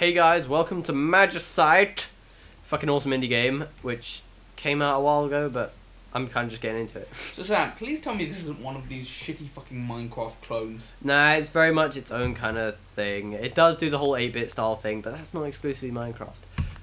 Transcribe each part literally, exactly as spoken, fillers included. Hey guys, welcome to Magicite, fucking awesome indie game, which came out a while ago, but I'm kind of just getting into it. So Sam, please tell me this isn't one of these shitty fucking Minecraft clones. Nah, it's very much its own kind of thing. It does do the whole eight bit style thing, but that's not exclusively Minecraft.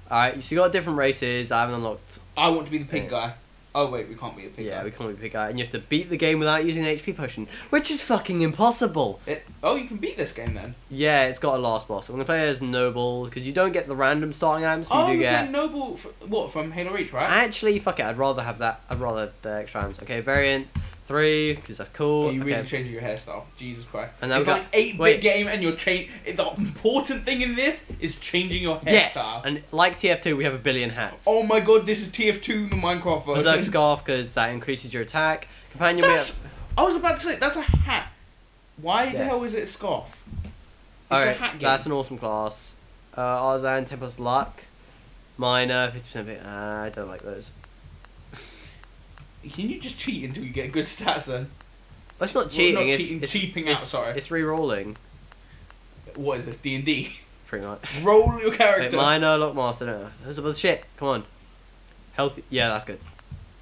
Alright, so you got different races, I haven't unlocked... I want to be the pig guy. Oh wait, we can't be the pig yeah, guy. Yeah, we can't be the pig guy, and you have to beat the game without using an H P potion, which is fucking impossible. It, oh, you can beat this game then? Yeah, it's got a last boss. I'm going to play as Noble, because you don't get the random starting items. Oh, you do get Noble, for, what, from Halo Reach, right? Actually, fuck it, I'd rather have that. I'd rather the extra items. Okay, variant three, because that's cool. Oh, you okay. Really changing your hairstyle. Jesus Christ. And it's like an eight bit game, and you're changing... The important thing in this is changing your hairstyle. Yes, and like T F two, we have a billion hats. Oh my god, this is T F two, the Minecraft version. Berserk Scarf, because that increases your attack. Companion... That's, I was about to say, that's a hat. Why yeah. the hell is it a scarf? It's right, a hat game. That's an awesome class. Uh, Arzan, ten plus luck. Miner, fifty percent bit. Uh, I don't like those. Can you just cheat until you get good stats then? That's not cheating. Well, not it's, cheating, it's cheaping out. Sorry, it's re-rolling. What is this? D and D. Pretty much. Roll your character. Wait, minor, lockmaster. No, those are the shit. Come on. Healthy. Yeah, that's good.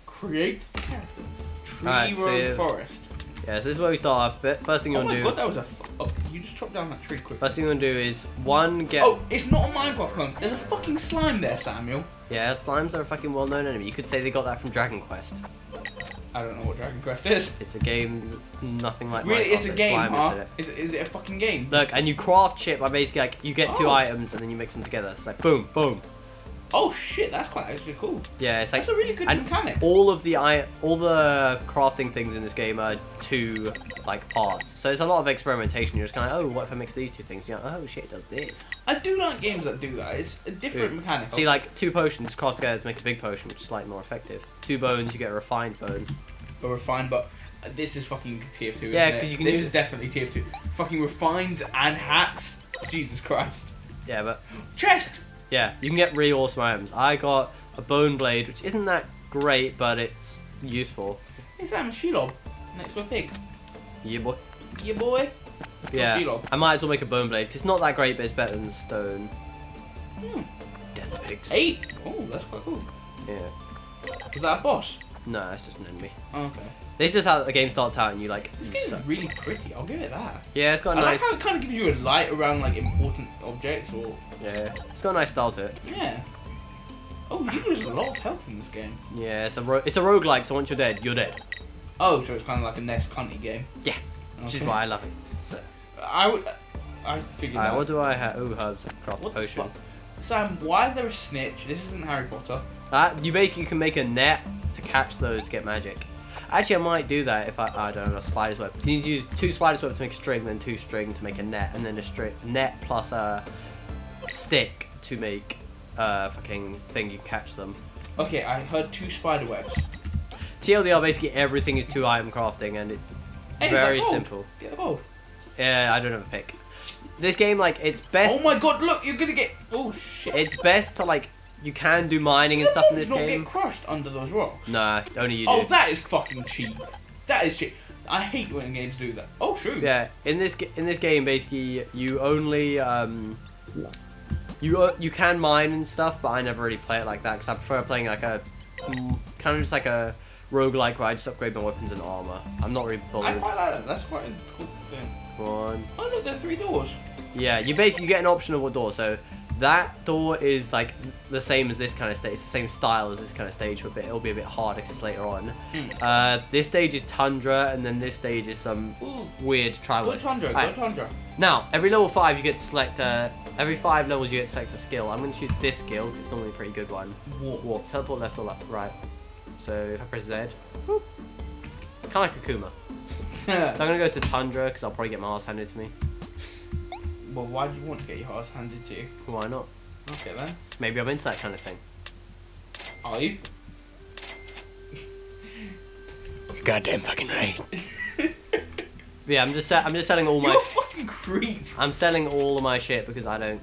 Create the character. Tree right, road so forest. Yeah, so this is where we start off. But first thing you oh want to do. Oh my god, that was a. F oh, you just chopped down that tree quick. First thing you want to do is one get. Oh, it's not a Minecraft clone. There's a fucking slime there, Samuel. Yeah, slimes are a fucking well-known enemy. You could say they got that from Dragon Quest. I don't know what Dragon Quest is. It's a game that's nothing like really, Minecraft. Really, it's a it's game, slime, huh? Is it? Is, is it a fucking game? Look, and you craft shit by basically, like, you get oh. two items and then you mix them together. It's like, boom, boom. Oh, shit, that's quite actually cool. Yeah, it's like... That's a really good and mechanic. all of the I all the crafting things in this game are two, like, parts. So it's a lot of experimentation. You're just kind of, oh, what if I mix these two things? You're like, oh, shit, it does this. I do like games that do that. It's a different Ooh. mechanic. See, like, two potions craft together to make a big potion, which is slightly more effective. Two bones, you get a refined bone. A refined bone. This is fucking T F two, yeah, because you can This use is definitely T F two. Fucking refines and hats. Jesus Christ. Yeah, but... Chest! Yeah, you can get really awesome items. I got a bone blade, which isn't that great, but it's useful. Hey Sam, a shelob next to a pig. Yeah, boy. Yeah, boy. Yeah, I might as well make a bone blade. It's not that great, but it's better than stone. Hmm. Death to pigs. Eight. Oh, that's quite cool. Yeah. Is that a boss? No, it's just an enemy. Oh, okay. This is how the game starts out, and you like. This game is really pretty. I'll give it that. Yeah, it's got a I nice. I like how it kind of gives you a light around like important objects or. Yeah, it's got a nice style to it. Yeah. Oh, you lose a lot of health in this game. Yeah, it's a ro it's a roguelike, so once you're dead, you're dead. Oh, so it's kind of like a Nest Cunty game. Yeah, okay. Which is why I love it. So. I would. I figured. Alright, what do I have? Ooh, herbs. Craft what potion. Sam, why is there a snitch? This isn't Harry Potter. Uh, you basically can make a net to catch those to get magic. Actually, I might do that if I, I don't know, a spider's web. You need to use two spider's web to make a string, then two string to make a net, and then a string net plus a stick to make a fucking thing you catch them. Okay, I heard two spider webs. T L D R, basically everything is two item crafting, and it's hey, very simple. Get the ball. Yeah, I don't have a pick. This game, like, it's best. Oh my god, look, you're gonna get. Oh shit. It's best to like. You can do mining and stuff in this game. Not get crushed under those rocks. Nah, only you do. Oh, that is fucking cheap. That is cheap. I hate when games do that. Oh shoot. Yeah, in this in this game, basically, you only um, you you can mine and stuff, but I never really play it like that because I prefer playing like a kind of just like a roguelike where I just upgrade my weapons and armor. I'm not really bothered. I quite like that. That's quite a cool thing. Come on. Oh look, there are three doors. Yeah, you basically you get an option of what door. So. That door is like the same as this kind of stage. It's the same style as this kind of stage, but it'll be a bit harder because it's later on. Mm. Uh, this stage is Tundra, and then this stage is some Ooh. weird tribal. Go Tundra, right. Go Tundra. Now, every level five, you get to select a. Every five levels, you get to select a skill. I'm going to choose this skill because it's normally a pretty good one. Walk. Walk. Teleport left or left. Right. So if I press Z, whoop. Kind of like Akuma. So I'm going to go to Tundra because I'll probably get my ass handed to me. Well, why do you want to get your ass handed to you? Why not? Okay then. Maybe I'm into that kind of thing. Are you? Goddamn fucking right. Yeah, I'm just I'm just selling all You're my. You're a fucking creep. I'm selling all of my shit because I don't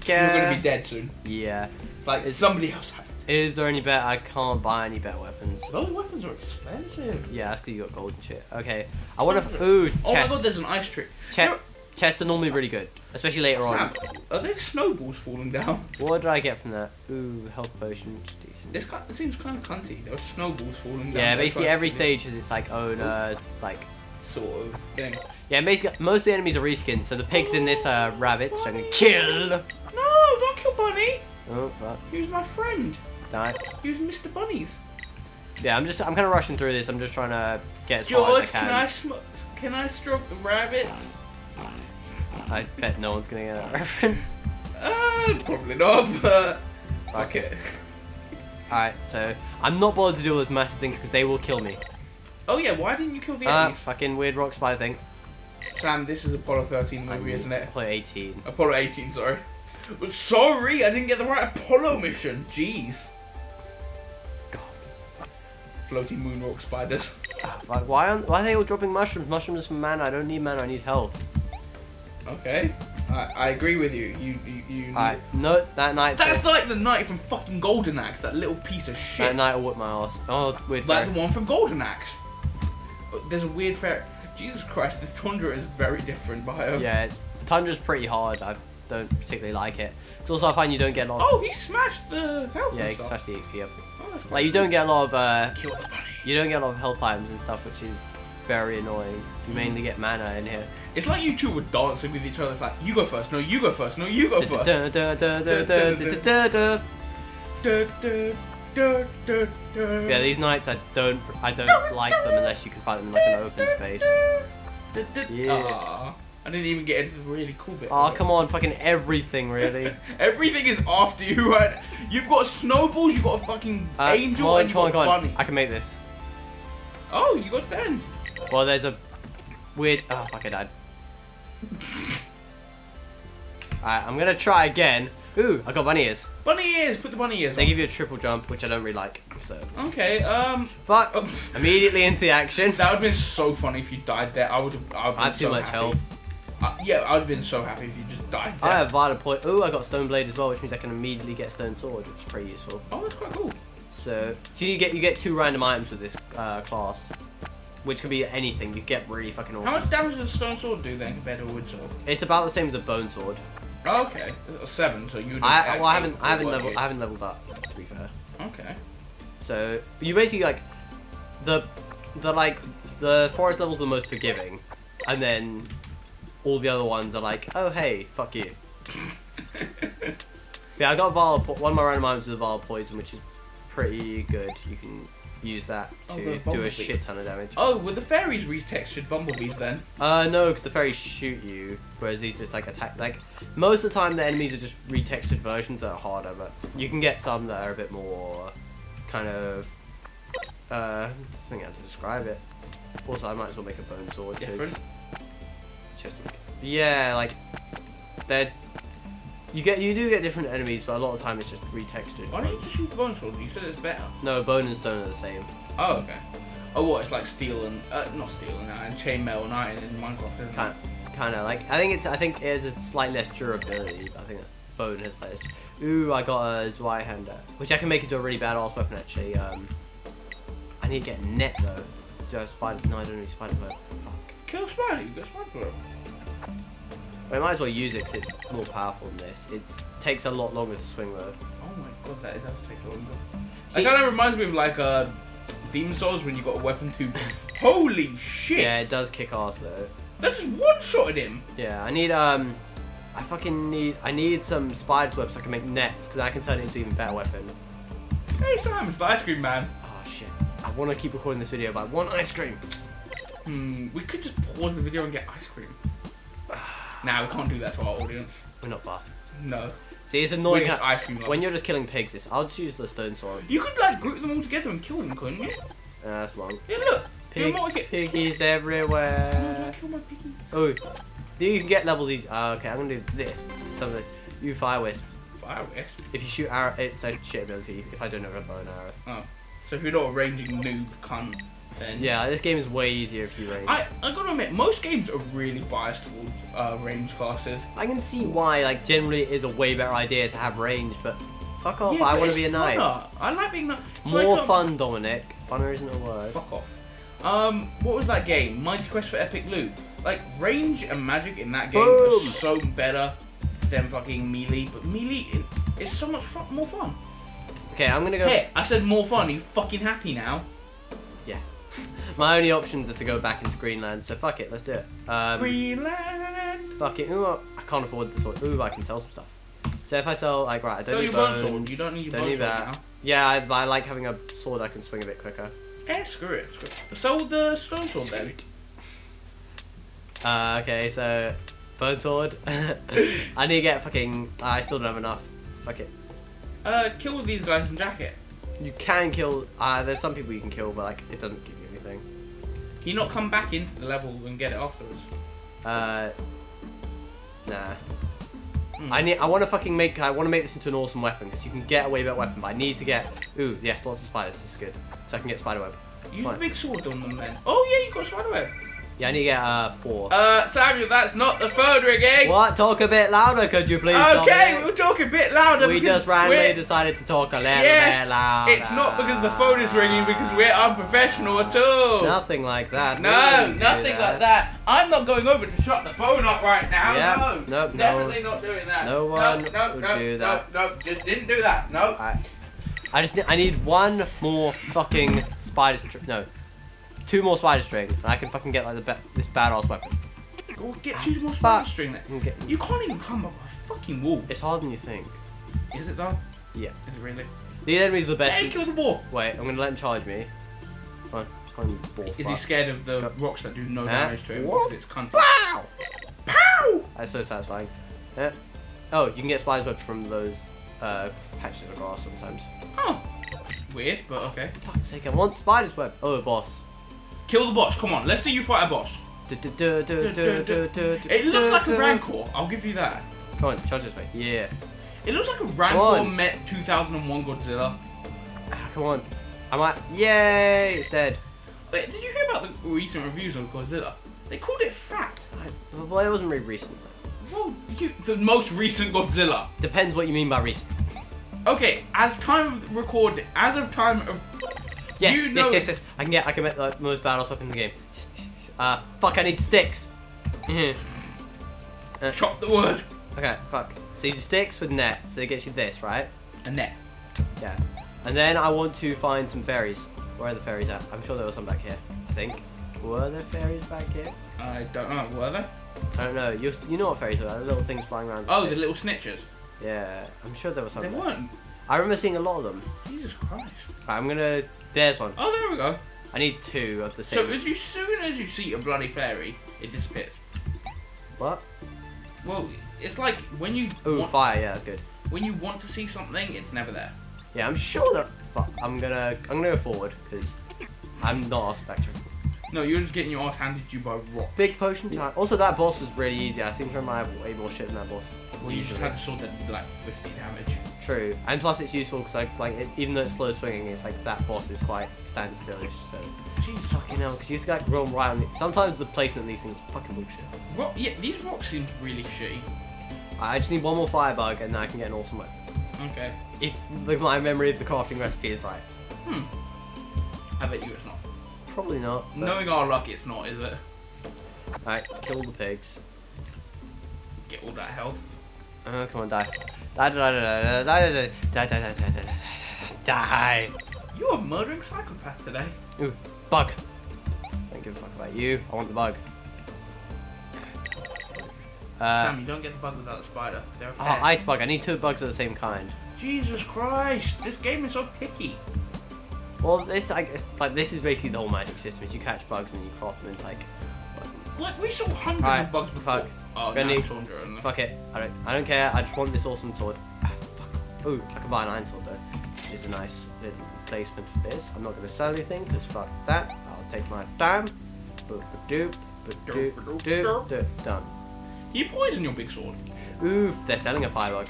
care. You're gonna be dead soon. Yeah. It's like is, somebody else. Had it. Is there any better? I can't buy any better weapons. Those weapons are expensive. Yeah, that's because you got gold and shit. Okay, I want to. Ooh, chest. Oh my god, there's an ice trick. Check. Chests are normally really good, especially later Sam, on. Are there snowballs falling down? What did I get from that? Ooh, health potion. Decent. This kind of, it seems kind of cunty. There are snowballs falling down. Yeah, basically every stage is its like own uh, like sort of thing. Yeah, basically most of the enemies are reskins. So the pigs in this are rabbits, which I'm gonna kill. No, don't kill Bunny. Oh, fuck. He was my friend. Die. He was Mister Bunnies. Yeah, I'm just I'm kind of rushing through this. I'm just trying to get as George, far as I can. George, can I can I stroke the rabbits? I bet no one's gonna get that reference. Uh, probably not, but... Fuck it. Alright, so... I'm not bothered to do all those massive things because they will kill me. Oh yeah, why didn't you kill the enemies? Uh, fucking weird rock spider thing. Sam, this is Apollo thirteen movie, isn't it? Apollo eighteen. Apollo eighteen, sorry. Sorry, I didn't get the right Apollo mission. Jeez. God. Floating moon rock spiders. Like, why, aren't, why are they all dropping mushrooms? Mushrooms for mana. I don't need mana, I need health. Okay, I, I agree with you. You, you, you need... Alright, no, that night. That's thing. Like the knight from fucking Golden Axe, that little piece of shit. That knight will whip my ass. Oh, weird. Like fairy. The one from Golden Axe. There's a weird fairy. Jesus Christ, this Tundra is very different biome. Yeah, it's Tundra's pretty hard. I don't particularly like it. It's also I find you don't get a lot. Of... Oh, he smashed the health. Yeah, and stuff. He smashed the H P up. Oh, that's like you don't get a lot of. Uh, Kill the bunny. You don't get a lot of health items and stuff, which is very annoying. You mm. mainly get mana in here. It's like you two were dancing with each other. It's like, you go first, no, you go first, no, you go first. Yeah, these nights I don't, I don't like them unless you can find them in like an open space. Yeah. I didn't even get into the really cool bit. Oh, come on, fucking everything, really. Everything is after you, right? You've got snowballs, you've got a fucking angel, and you've got a bunny. I can make this. Oh, you got banned. Well, there's a weird. Oh, fuck, I died. Alright, I'm gonna try again. Ooh, I got bunny ears. Bunny ears! Put the bunny ears on. They give you a triple jump, which I don't really like, so... Okay, um... Fuck! Um, immediately into the action. That would've been so funny if you died there. I would've I would've been so happy. I have too much health. Uh, yeah, I'd have been so happy if you just died there. I have Violet Point. Ooh, I got Stone Blade as well, which means I can immediately get Stone Sword, which is pretty useful. Oh, that's quite cool. So, so you get you get two random items with this uh, class. Which can be anything, you get really fucking awesome. How much damage does a stone sword do then compared to a wood sword? It's about the same as a bone sword. Oh, okay. It's a seven, so you I, well, I haven't I haven't leveled I haven't leveled up, to be fair. Okay. So you basically like the the like the forest levels are the most forgiving. And then all the other ones are like, oh hey, fuck you. Yeah, I got Vile po one of my random items is a Vile Poison, which is pretty good. You can use that to oh, do a shit ton of damage. Oh, were the fairies retextured bumblebees then? Uh, no, because the fairies shoot you, whereas these just like attack. Like most of the time, the enemies are just retextured versions that are harder, but you can get some that are a bit more kind of. Uh, I don't know how to describe it. Also, I might as well make a bone sword. Different. Just a, yeah, like they're. You get, you do get different enemies, but a lot of time it's just retextured. Why don't you just shoot the bone sword? You said it's better. No, bone and stone are the same. Oh, okay. Oh, what? It's like steel and uh, not steel and iron, chainmail and iron in Minecraft. Isn't kind, it? kind of like I think it's I think it has a slight less durability. I think bone has less. Ooh, I got a Zweihander, which I can make into a really badass weapon actually. Um, I need to get net though. Do I have spider? No, I don't need spider web. Fuck. Kill spider. You got spider web. I might as well use it because it's more powerful than this. It takes a lot longer to swing though. Oh my god, that does take longer. See, it kind of reminds me of like uh, Demon's Souls when you got a weapon to... Holy shit! Yeah, it does kick ass though. That just one-shotted him! Yeah, I need... um, I fucking need... I need some spider's web so I can make nets because I can turn it into an even better weapon. Hey Sam, it's the ice cream man. Oh shit. I want to keep recording this video but I want ice cream. Hmm, we could just pause the video and get ice cream. Nah, we can't do that to our audience. We're not bastards. No. See, it's annoying just ice cream when you're just killing pigs. It's, I'll just use the stone sword. You could like group them all together and kill them, couldn't you? Uh, that's long. Yeah, look. Pig, piggies everywhere. No, don't kill my piggies. Oh, you can get levels easy. Uh, okay, I'm gonna do this. Something. You fire wisp. Fire wisp. If you shoot arrow, it's a shit ability. If I don't know how to fire an arrow. Oh. So if you're not a ranging noob cunt. Then. Yeah, this game is way easier if you range. I, I gotta admit, most games are really biased towards uh, range classes. I can see why, like, generally it is a way better idea to have range, but fuck off, yeah, I want to be a knight. Funner. I like being a knight. More like, fun, Dominic. Funner isn't a word. Fuck off. Um, what was that game? Mighty Quest for Epic Loot. Like, range and magic in that game Boom. are so better than fucking melee, but melee is so much fun, more fun. Okay, I'm gonna go... Hey, I said more fun, are you fucking happy now? Yeah. My only options are to go back into Greenland, so fuck it, let's do it. Um, Greenland! Fuck it, ooh, I can't afford the sword. Ooh, I can sell some stuff. So if I sell, like, right, I don't sell need bones. Sword. You don't need your don't need sword that. Now. Yeah, I, I like having a sword I can swing a bit quicker. Eh, screw it. Screw it. Sold the stone sword then. It. Uh, okay, so, bone sword. I need to get fucking, I still don't have enough. Fuck it. Uh, kill these guys in jacket. You can kill, uh, there's some people you can kill, but like, it doesn't give you anything. Can you not come back into the level and get it afterwards? Uh, nah. Mm. I need, I want to fucking make, I want to make this into an awesome weapon, because you can get a way better weapon, but I need to get, ooh, yes, lots of spiders, this is good. So I can get spiderweb. Use the big sword on them then. Oh yeah, you got spiderweb. Yeah, I need to get uh, four. Uh, Samuel, that's not the third rigging. What? Talk a bit louder, could you please? Okay, Dominic? We'll talk a bit louder. We just randomly we're... decided to talk a little yes, bit louder. It's not because the phone is ringing, because we're unprofessional at all. Nothing like that. No, nothing that. like that. I'm not going over to shut the phone up right now. Yep. No, nope, definitely no, not doing that. No one nope, nope, would nope, do that. No, nope, nope, just didn't do that. No. Nope. I, I just I need one more fucking spider strip. No. Two more spider string, and I can fucking get like the this badass weapon. Go get two more spider string then. Get... You can't even climb up a fucking wall. It's harder than you think. Is it though? Yeah. Is it really? The enemy's the best. Hey, kill the boar! Wait, I'm gonna let him charge me. Come on, boar. Is he scared of the Go. rocks that do no nah. damage to him? What? It's cunt. Pow! Pow! That's so satisfying. Eh? Oh, you can get spider's webs from those uh, patches of grass sometimes. Oh. Weird, but okay. For fuck's sake, I want spider's web. Oh, a boss. Kill the boss, come on, let's see you fight a boss. It looks like a Rancor, I'll give you that. Come on, charge this way, yeah. It looks like a Rancor met two thousand one Godzilla. Ah, come on, I might, yay, it's dead. Wait, did you hear about the recent reviews on Godzilla? They called it fat. I, well, it wasn't really recent. Well, you, the most recent Godzilla. Depends what you mean by recent. Okay, as time of record, as of time of... Yes, you know yes, yes, yes. I can get, I can get the most badass weapon in the game. Yes, yes, yes. Uh, fuck, I need sticks. uh, Chop the wood. Okay, fuck. So you do sticks with net, so it gets you this, right? A net. Yeah. And then I want to find some fairies. Where are the fairies at? I'm sure there were some back here, I think. Were there fairies back here? I don't know. Were there? I don't know. You're, you know what fairies are, the little things flying around. Oh, the, the little snitches. Yeah, I'm sure there were some. There weren't. I remember seeing a lot of them. Jesus Christ. Right, I'm gonna... There's one. Oh, there we go. I need two of the same. So as you, soon as you see a bloody fairy, it disappears. What? Well, it's like when you... Ooh, fire, yeah, that's good. When you want to see something, it's never there. Yeah, I'm sure that... Fuck, I'm gonna... I'm gonna go forward, because I'm not a spectrum. No, you're just getting your ass handed to you by rocks. Big potion time. Also, that boss was really easy. I seem to remember I have way more shit than that boss. Well, you just had a sword that did like fifty damage. True, and plus it's useful because like, like it, even though it's slow swinging, it's like that boss is quite standstillish. So jeez, fucking hell, because you have to like roll right on. The, sometimes the placement of these things is fucking bullshit. Rock, yeah, these rocks seem really shitty. I just need one more firebug, and then I can get an awesome weapon. Okay. If like, my memory of the crafting recipe is right. Hmm. I bet you it's not. Probably not. But... Knowing our luck, it's not, is it? All right, kill the pigs. Get all that health. Oh, come on, die. Die, die, die, die, die, die, die, die, die, die. You're a murdering psychopath today. Ooh, bug. Don't give a fuck about you. I want the bug. Uh, Sam, you don't get the bug without the spider. Oh, ice bug. I need two bugs of the same kind. Jesus Christ, this game is so picky. Well, this, I guess, like, this is basically the whole magic system. Is you catch bugs and you craft them into, like... Like, we saw hundreds right, of bugs before. Fuck. Oh, gonna need tundra, fuck it. I don't. I don't care. I just want this awesome sword. Ah, fuck. Ooh, I can buy an iron sword though. It's a nice little replacement for this. I'm not gonna sell anything because fuck that. I'll take my time. Boop, doop, doop, doop, doop. Done. You poison your big sword. Oof, they're selling a firebug.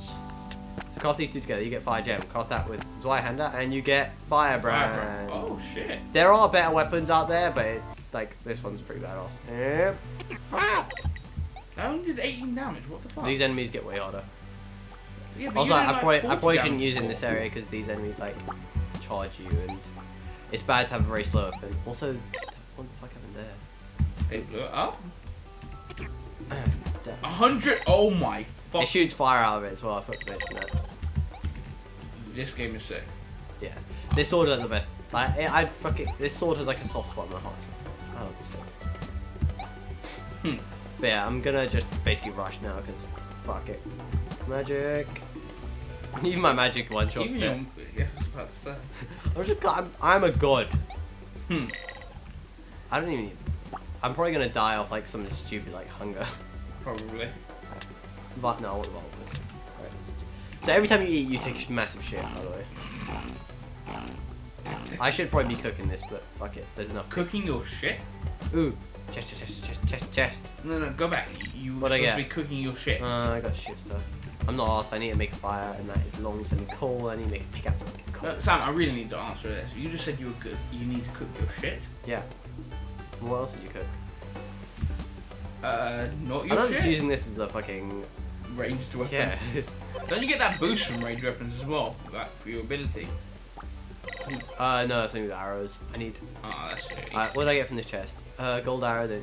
Yes. So craft these two together. You get fire gem. Craft that with Zweihander, and you get firebrand. Firebrand. Oh shit. There are better weapons out there, but it's like this one's pretty badass. Yep. Wow! I only did eighteen damage, what the fuck? These enemies get way harder. Yeah, also, I, like probably, I probably shouldn't use it in this area because these enemies, like, charge you and... It's bad to have a very slow weapon. Also, what the fuck happened there? They blew it up? A hundred? Oh my fuck. It shoots fire out of it as well, I forgot to mention that. This game is sick. Yeah. This sword is the best. Like, it, I'd fucking. This sword has like a soft spot in my heart. I love this stuff. Hmm. But yeah, I'm gonna just basically rush now because fuck it. Magic. Even my magic one shot. Yeah, I was about I'm just. I'm, I'm a god. Hmm. I don't even. Need, I'm probably gonna die off like something stupid like hunger. Probably. But no, I won't. Right. So every time you eat, you take a massive shit. By the way. I should probably be cooking this, but fuck it. There's enough. Cooking your shit? Ooh. Chest, chest, chest, chest, chest. No, no, go back. You what should I be cooking your shit. Uh, I got shit stuff. I'm not arsed. I need to make a fire, and that is long, so I need coal. I need to make a pickaxe. No, Sam, I really need to answer this. You just said you were good. You need to cook your shit. Yeah. What else did you cook? Uh, not your I'm shit. I'm just using this as a fucking... ranged weapon. Yeah. Don't you get that boost from ranged weapons as well? Like, for your ability? Uh, no, something with arrows. I need... Ah, oh, that's shitty. Right, what did I get from this chest? Uh, gold arrow, then...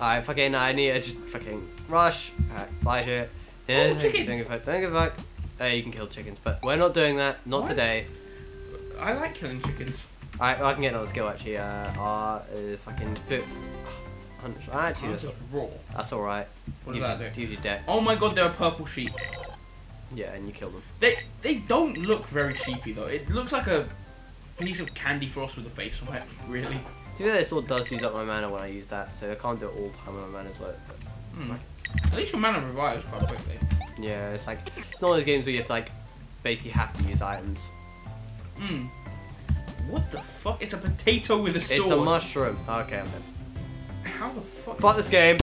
Alright, fucking, I need to just fucking rush. Alright, buy shit. Yeah, oh, chickens! Don't give a fuck, don't give a fuck. Hey, you can kill chickens, but we're not doing that. Not what? Today. I like killing chickens. Alright, well, I can get another skill, actually. Uh, uh, uh fucking... Boop. Oh, actually, that's... raw. That's alright. What does that do? Use your dex. Oh my god, there are purple sheep. Yeah, and you kill them. They they don't look very sheepy though. It looks like a piece of candy frost with a face on it, really. To be fair, this sword does use up my mana when I use that, so I can't do it all the time when my mana's low. But mm. At least your mana revives quite quickly. Yeah, it's like it's one of those games where you have to like basically have to use items. Hmm. What the fuck? It's a potato with a sword. It's a mushroom. Okay, I'm in. How the fuck? Fuck this game.